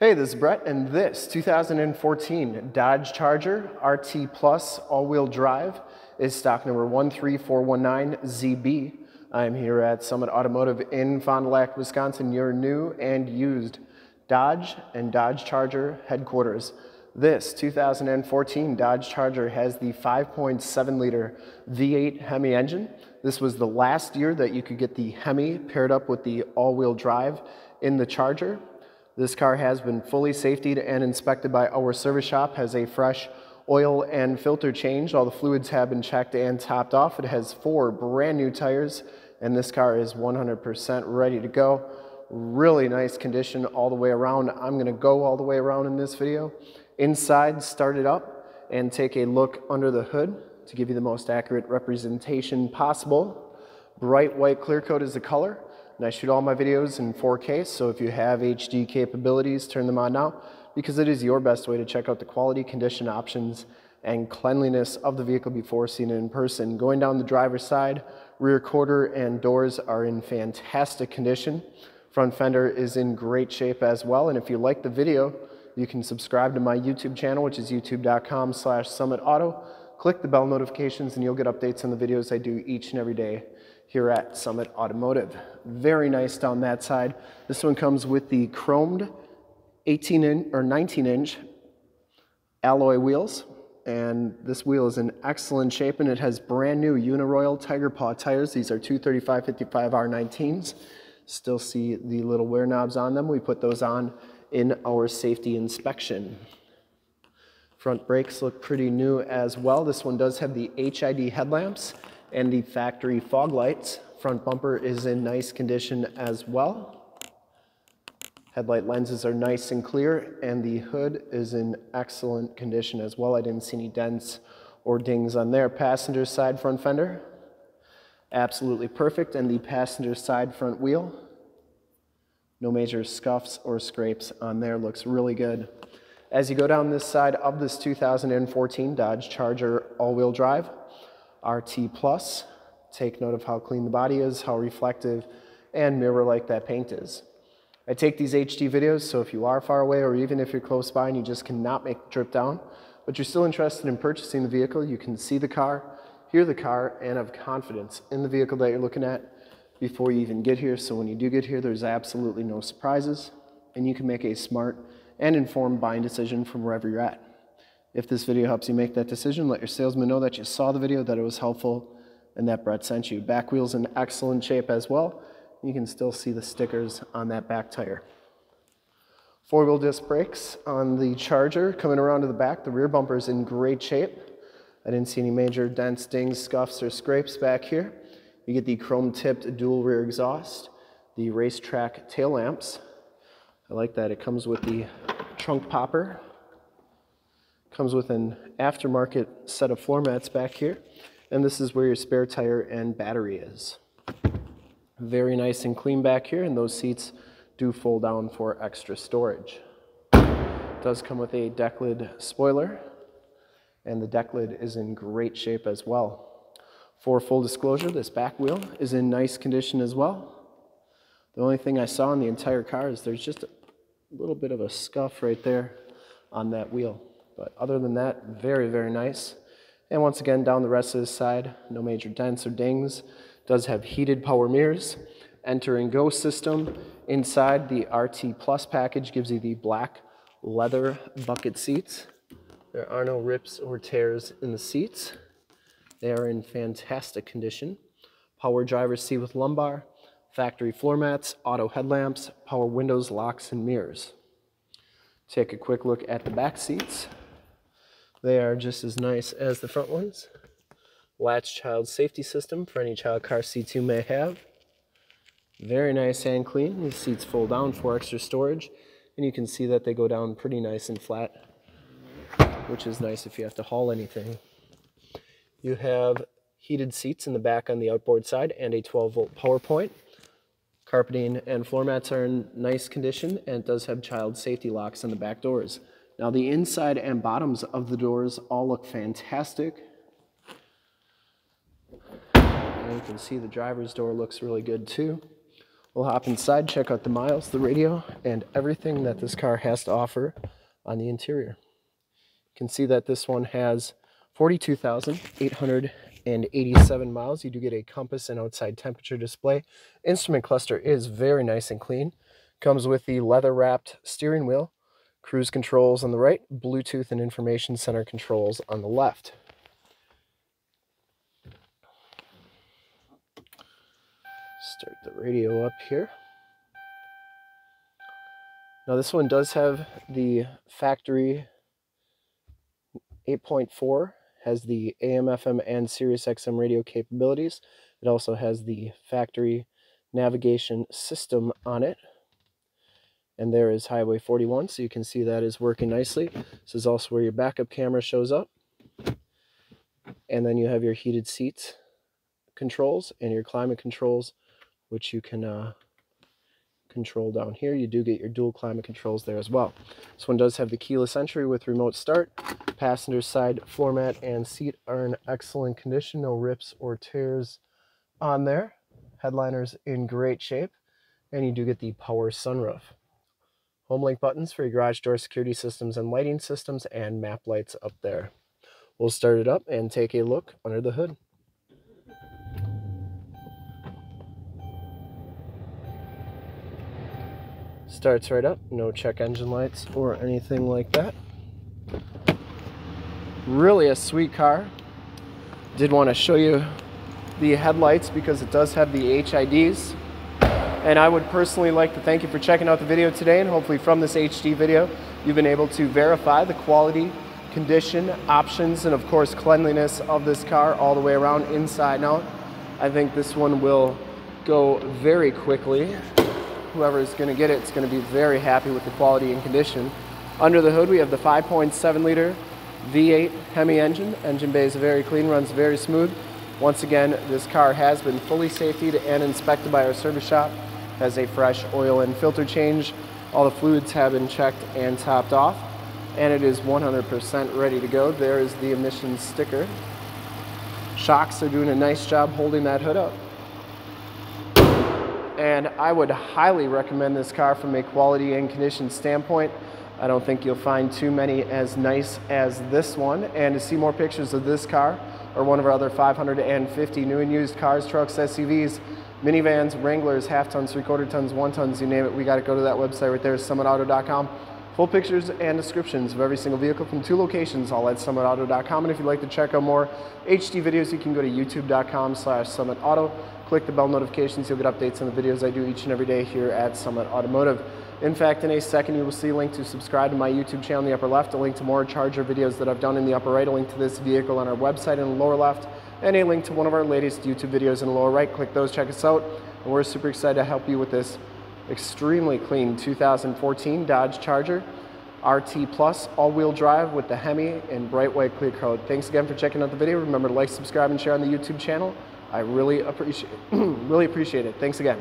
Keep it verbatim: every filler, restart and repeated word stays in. Hey, this is Brett, and this two thousand fourteen Dodge Charger R T Plus all-wheel drive is stock number one three four one nine Z B. I'm here at Summit Automotive in Fond du Lac, Wisconsin, your new and used Dodge and Dodge Charger headquarters. This two thousand fourteen Dodge Charger has the five point seven liter V eight Hemi engine. This was the last year that you could get the Hemi paired up with the all-wheel drive in the Charger. This car has been fully safetied and inspected by our service shop, has a fresh oil and filter change. All the fluids have been checked and topped off. It has four brand new tires, and this car is one hundred percent ready to go. Really nice condition all the way around. I'm gonna go all the way around in this video. Inside, start it up and take a look under the hood to give you the most accurate representation possible. Bright white clear coat is the color. And I shoot all my videos in four K, so if you have H D capabilities, turn them on now, because it is your best way to check out the quality, condition, options, and cleanliness of the vehicle before seeing it in person. Going down the driver's side, rear quarter and doors are in fantastic condition. Front fender is in great shape as well, and if you like the video, you can subscribe to my YouTube channel, which is youtube dot com slash summit auto. Click the bell notifications and you'll get updates on the videos I do each and every day here at Summit Automotive. Very nice down that side. This one comes with the chromed eighteen inch or nineteen inch alloy wheels, and this wheel is in excellent shape, and it has brand new Uniroyal Tiger Paw tires. These are two thirty-five fifty-five R nineteens. Still see the little wear knobs on them. We put those on in our safety inspection. Front brakes look pretty new as well. This one does have the H I D headlamps and the factory fog lights. Front bumper is in nice condition as well. Headlight lenses are nice and clear, and the hood is in excellent condition as well. I didn't see any dents or dings on there. Passenger side front fender, absolutely perfect, and the passenger side front wheel, no major scuffs or scrapes on there. Looks really good. As you go down this side of this two thousand fourteen Dodge Charger all-wheel drive, R T Plus, take note of how clean the body is, how reflective and mirror-like that paint is. I take these H D videos, so if you are far away or even if you're close by and you just cannot make the trip down, but you're still interested in purchasing the vehicle, you can see the car, hear the car, and have confidence in the vehicle that you're looking at before you even get here. So when you do get here, there's absolutely no surprises, and you can make a smart and informed buying decision from wherever you're at. If this video helps you make that decision, let your salesman know that you saw the video, that it was helpful, and that Brett sent you. Back wheel's in excellent shape as well. You can still see the stickers on that back tire. Four-wheel disc brakes on the Charger. Coming around to the back, the rear bumper's in great shape. I didn't see any major dents, dings, scuffs, or scrapes back here. You get the chrome-tipped dual rear exhaust, the racetrack tail lamps. I like that it comes with the trunk popper, comes with an aftermarket set of floor mats back here, and this is where your spare tire and battery is. Very nice and clean back here, and those seats do fold down for extra storage. It does come with a deck lid spoiler, and the deck lid is in great shape as well. For full disclosure, this back wheel is in nice condition as well. The only thing I saw in the entire car is there's just a little bit of a scuff right there on that wheel. But other than that, very, very nice. And once again, down the rest of this side, no major dents or dings. Does have heated power mirrors, enter and go system. Inside, the R T Plus package gives you the black leather bucket seats. There are no rips or tears in the seats. They are in fantastic condition. Power driver's seat with lumbar, factory floor mats, auto headlamps, power windows, locks, and mirrors. Take a quick look at the back seats. They are just as nice as the front ones. Latch child safety system for any child car seats you may have. Very nice and clean. These seats fold down for extra storage, and you can see that they go down pretty nice and flat, which is nice if you have to haul anything. You have heated seats in the back on the outboard side and a twelve volt power point. Carpeting and floor mats are in nice condition, and it does have child safety locks on the back doors. Now the inside and bottoms of the doors all look fantastic. And you can see the driver's door looks really good too. We'll hop inside, check out the miles, the radio, and everything that this car has to offer on the interior. You can see that this one has forty-two thousand eight hundred eighty-seven miles. You do get a compass and outside temperature display. Instrument cluster is very nice and clean. Comes with the leather-wrapped steering wheel, cruise controls on the right, Bluetooth and information center controls on the left. Start the radio up here. Now this one does have the factory eight point four, has the A M F M and Sirius X M radio capabilities. It also has the factory navigation system on it. And there is Highway forty-one, so you can see that is working nicely. This is also where your backup camera shows up. And then you have your heated seats controls and your climate controls, which you can uh, control down here. You do get your dual climate controls there as well. This one does have the keyless entry with remote start. Passenger side floor mat and seat are in excellent condition. No rips or tears on there. Headliner's in great shape. And you do get the power sunroof. Home link buttons for your garage door security systems and lighting systems, and map lights up there. We'll start it up and take a look under the hood. Starts right up, no check engine lights or anything like that. Really a sweet car. Did want to show you the headlights because it does have the H I Ds. And I would personally like to thank you for checking out the video today, and hopefully from this H D video, you've been able to verify the quality, condition, options, and of course cleanliness of this car all the way around, inside and out. I think this one will go very quickly. Whoever is going to get it is going to be very happy with the quality and condition. Under the hood, we have the five point seven liter V eight Hemi engine. Engine bay is very clean, runs very smooth. Once again, this car has been fully safetied and inspected by our service shop. Has a fresh oil and filter change. All the fluids have been checked and topped off, and it is one hundred percent ready to go. There is the emissions sticker. Shocks are doing a nice job holding that hood up. And I would highly recommend this car from a quality and condition standpoint. I don't think you'll find too many as nice as this one. And to see more pictures of this car or one of our other five hundred fifty new and used cars, trucks, S U Vs, minivans, Wranglers, half tons, three quarter tons, one tons, you name it, we got to go to that website right there, summit auto dot com. Full pictures and descriptions of every single vehicle from two locations, all at summit auto dot com. And if you'd like to check out more H D videos, you can go to youtube dot com slash summit auto. Click the bell notifications. You'll get updates on the videos I do each and every day here at Summit Automotive. In fact, in a second, you will see a link to subscribe to my YouTube channel in the upper left, a link to more Charger videos that I've done in the upper right, a link to this vehicle on our website in the lower left, and a link to one of our latest YouTube videos in the lower right. Click those, check us out, and we're super excited to help you with this extremely clean two thousand fourteen Dodge Charger R T Plus all-wheel drive with the Hemi and bright white clear coat. Thanks again for checking out the video. Remember to like, subscribe, and share on the YouTube channel. I really appreciate really appreciate it. Thanks again.